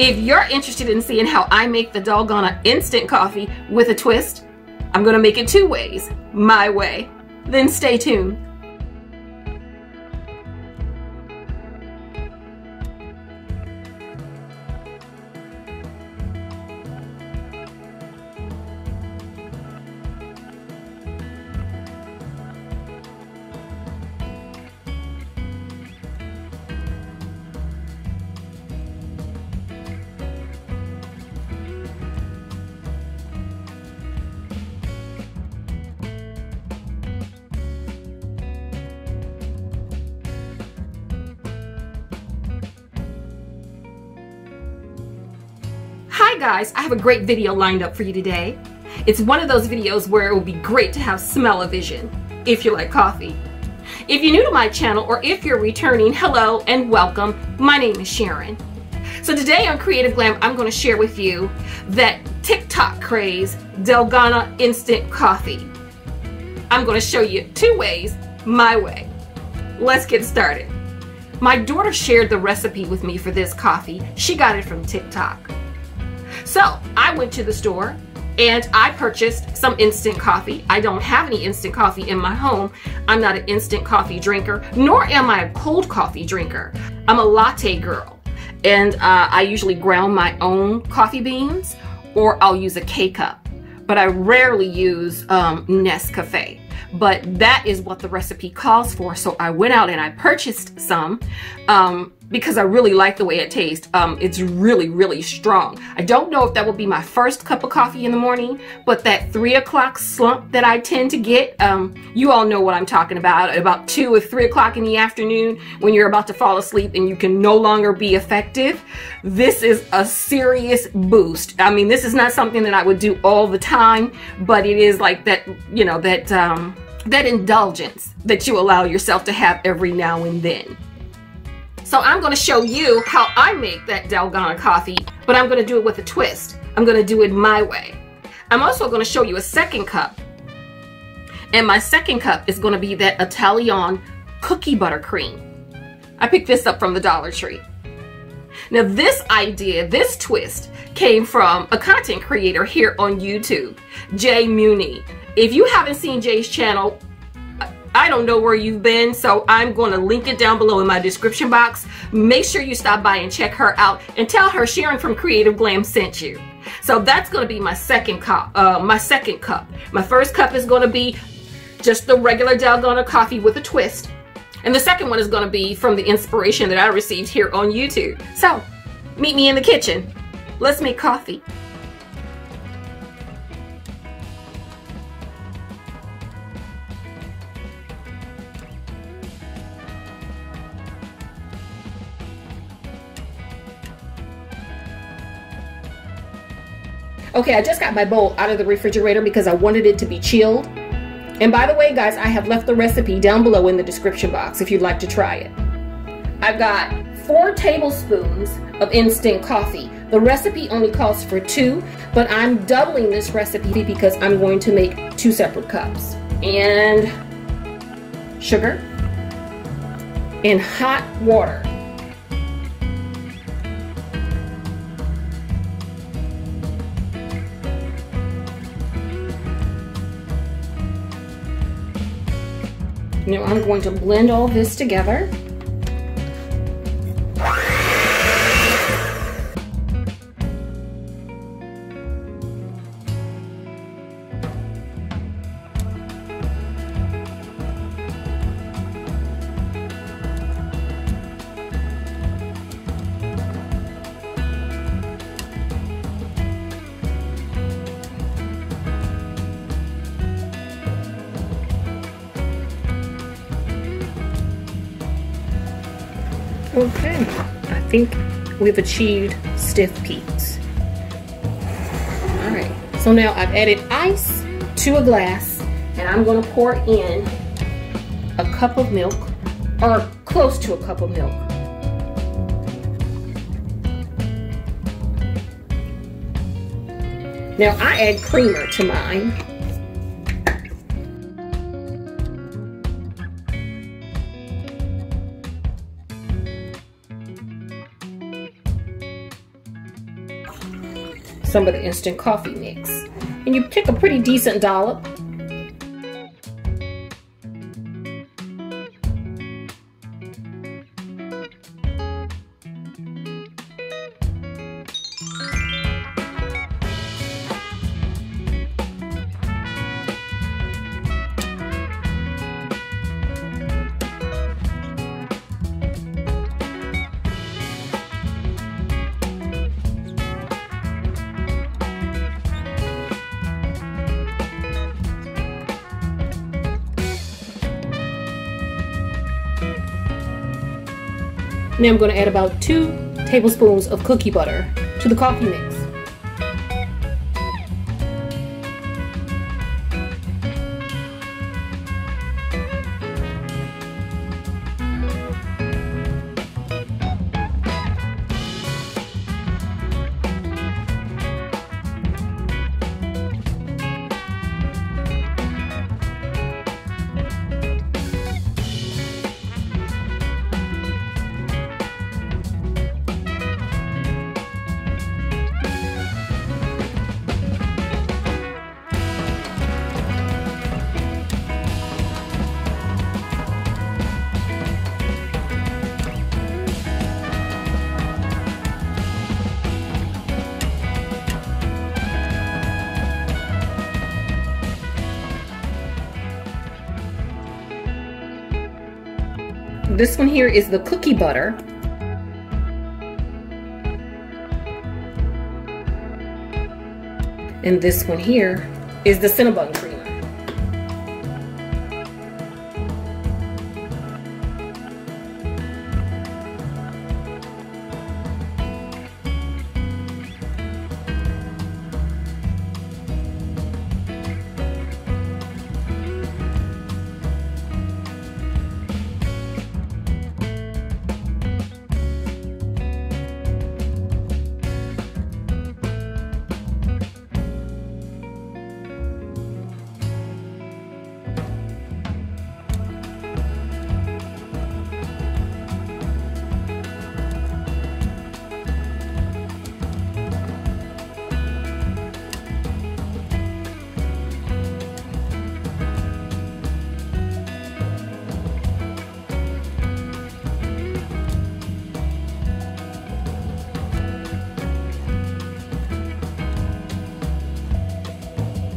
If you're interested in seeing how I make the Dalgona instant coffee with a twist, I'm gonna make it two ways, my way. Then stay tuned. Hi guys, I have a great video lined up for you today. It's one of those videos where it would be great to have smell-o-vision if you like coffee. If you're new to my channel or if you're returning, hello and welcome. My name is Sharon. So today on Creative Glam, I'm going to share with you that TikTok craze, Dalgona instant coffee. I'm going to show you two ways, my way. Let's get started. My daughter shared the recipe with me for this coffee. She got it from TikTok. So I went to the store and I purchased some instant coffee. I don't have any instant coffee in my home. I'm not an instant coffee drinker, nor am I a cold coffee drinker. I'm a latte girl, and I usually ground my own coffee beans, or I'll use a K cup, but I rarely use Nescafe. But that is what the recipe calls for, so I went out and I purchased some because I really like the way it tastes. It's really, really strong. I don't know if that will be my first cup of coffee in the morning, but that 3 o'clock slump that I tend to get, you all know what I'm talking about 2 or 3 o'clock in the afternoon when you're about to fall asleep and you can no longer be effective. This is a serious boost. I mean, this is not something that I would do all the time, but it is like that, you know, that indulgence that you allow yourself to have every now and then. So I'm going to show you how I make that Dalgona coffee, but I'm going to do it with a twist. I'm going to do it my way. I'm also going to show you a second cup. And my second cup is going to be that Italian cookie butter cream. I picked this up from the Dollar Tree. Now this idea, this twist, came from a content creator here on YouTube, Jay Munee. If you haven't seen Jay's channel, I don't know where you've been, so I'm going to link it down below in my description box. Make sure you stop by and check her out and tell her Sharon from Creative Glam sent you. So that's going to be my second cup. My first cup is going to be just the regular Dalgona coffee with a twist. And the second one is going to be from the inspiration that I received here on YouTube. So meet me in the kitchen. Let's make coffee. Okay, I just got my bowl out of the refrigerator because I wanted it to be chilled. And by the way, guys, I have left the recipe down below in the description box if you'd like to try it. I've got 4 tablespoons of instant coffee. The recipe only calls for 2, but I'm doubling this recipe because I'm going to make 2 separate cups. And sugar and hot water. Now I'm going to blend all this together. Okay, I think we've achieved stiff peaks. All right, so now I've added ice to a glass, and I'm going to pour in a cup of milk, or close to a cup of milk. Now I add creamer to mine. some of the instant coffee mix. And you pick a pretty decent dollop. Now I'm going to add about 2 tablespoons of cookie butter to the coffee mix. This one here is the cookie butter. And this one here is the Cinnabon cream.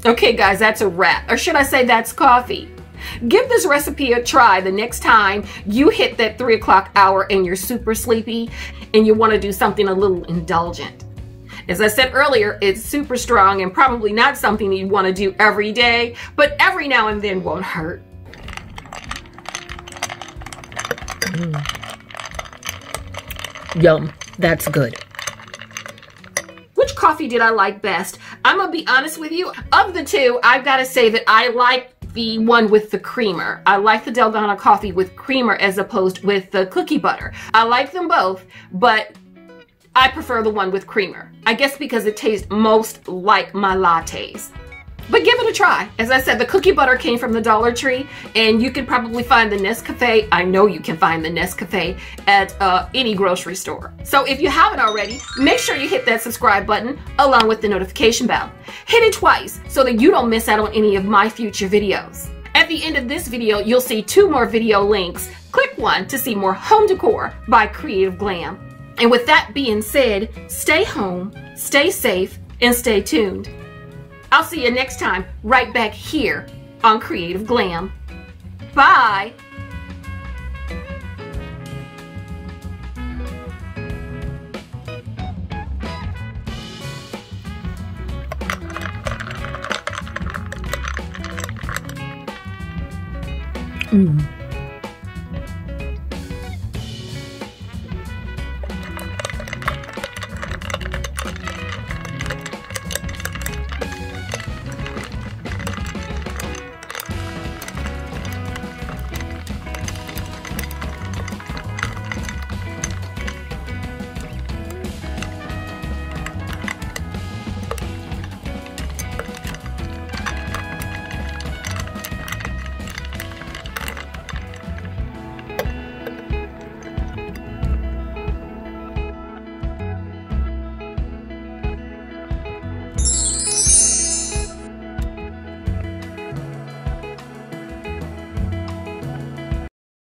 Okay guys, that's a wrap, or should I say that's coffee. Give this recipe a try the next time you hit that 3 o'clock hour and you're super sleepy and you want to do something a little indulgent. As I said earlier, it's super strong and probably not something you want to do every day, but every now and then won't hurt. Yum, that's good. Which coffee did I like best? I'm gonna be honest with you, of the two, I've got to say that I like the one with the creamer. I like the Dalgona coffee with creamer as opposed with the cookie butter. I like them both, but I prefer the one with creamer. I guess because it tastes most like my lattes. But give it a try. As I said, the cookie butter came from the Dollar Tree, and you can probably find the Nescafe. I know you can find the Nescafe at any grocery store. So if you haven't already, make sure you hit that subscribe button along with the notification bell. Hit it twice so that you don't miss out on any of my future videos. At the end of this video, you'll see 2 more video links. Click one to see more home decor by Creative Glam. And with that being said, stay home, stay safe, and stay tuned. I'll see you next time, right back here on Creative Glam. Bye!